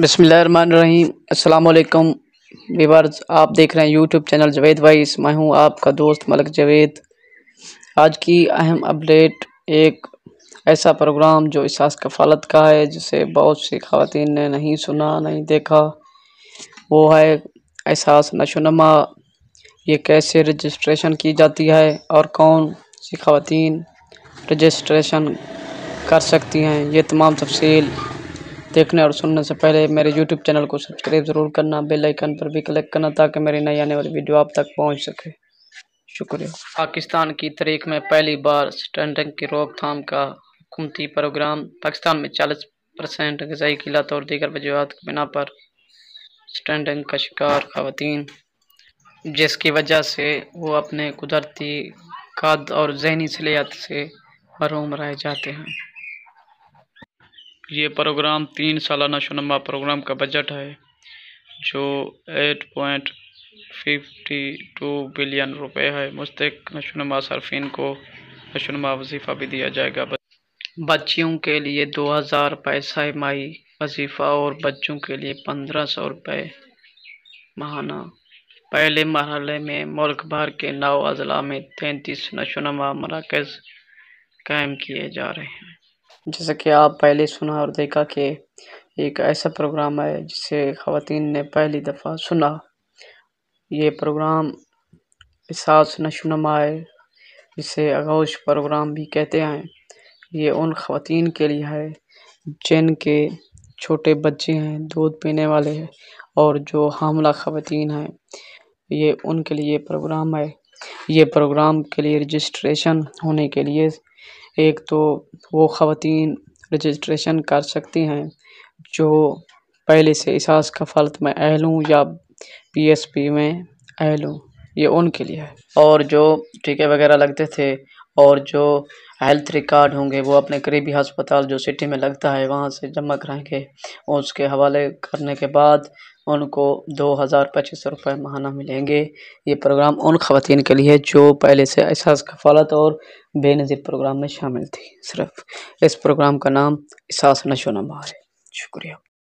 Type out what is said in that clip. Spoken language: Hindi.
बिस्मिल्लाहिर्रहमानिर्रहीम। अस्सलाम वालेकुम व्यूअर्स, आप देख रहे हैं यूट्यूब चैनल जावेद वाइस। मैं हूं आपका दोस्त मलिक जावेद। आज की अहम अपडेट एक ऐसा प्रोग्राम जो एहसास कफ़ालत का है, जिसे बहुत सी ख़वातीन ने नहीं सुना, नहीं देखा, वो है एहसास नशोनुमा। ये कैसे रजिस्ट्रेशन की जाती है और कौन सी ख़वातीन रजिस्ट्रेशन कर सकती हैं, ये तमाम तफसील देखने और सुनने से पहले मेरे YouTube चैनल को सब्सक्राइब ज़रूर करना, बेल आइकन पर भी क्लिक करना ताकि मेरी नई आने वाली वीडियो आप तक पहुंच सके। शुक्रिया। पाकिस्तान की तारीख में पहली बार स्टैंडिंग की रोकथाम का हुकूमती प्रोग्राम। पाकिस्तान में 40% गजाई किल्लत और दीगर वजूहत की बिना पर स्टैंडिंग का शिकार खवातीन, जिसकी वजह से वो अपने कुदरती कद और जहनी सलाहियत से महरूम रह जाते हैं। ये प्रोग्राम 3 साला नशोनुमा प्रोग्राम का बजट है जो 8.52 बिलियन रुपए है। मुस्तक नशोनुमा सरफिन को नशोनुमा वजीफ़ा भी दिया जाएगा। बच्चियों के लिए 2000 पैसा माही वजीफ़ा और बच्चों के लिए 1500 रुपये महाना। पहले मरहले में मुल्क भर के 9 अजला में 33 नशोनुमा मराकज़ कायम किए जा रहे हैं। जैसा कि आप पहले सुना और देखा कि एक ऐसा प्रोग्राम है जिसे ख़वातीन ने पहली दफ़ा सुना। ये प्रोग्राम एहसास नशोनुमा है, जिसे आगोश प्रोग्राम भी कहते हैं। ये उन ख़वातीन के लिए है जिनके छोटे बच्चे हैं, दूध पीने वाले हैं और जो हामला ख़वातीन हैं, ये उनके लिए प्रोग्राम है। ये प्रोग्राम के लिए रजिस्ट्रेशन होने के लिए एक तो वो ख़वातीन रजिस्ट्रेशन कर सकती हैं जो पहले से एहसास कफ़ालत में अहल हों या PSP में अहल हों, ये उनके लिए है। और जो टीके वगैरह लगते थे और जो हेल्थ रिकॉर्ड होंगे वो अपने करीबी हस्पताल जो सिटी में लगता है वहाँ से जमा कराएंगे। उसके हवाले करने के बाद उनको 2025 रुपये महाना मिलेंगे। ये प्रोग्राम उन ख़वातीन के लिए जो पहले से एहसास कफ़ालत और बेनज़ीर प्रोग्राम में शामिल थी। सिर्फ इस प्रोग्राम का नाम एहसास नशोनुमा है। शुक्रिया।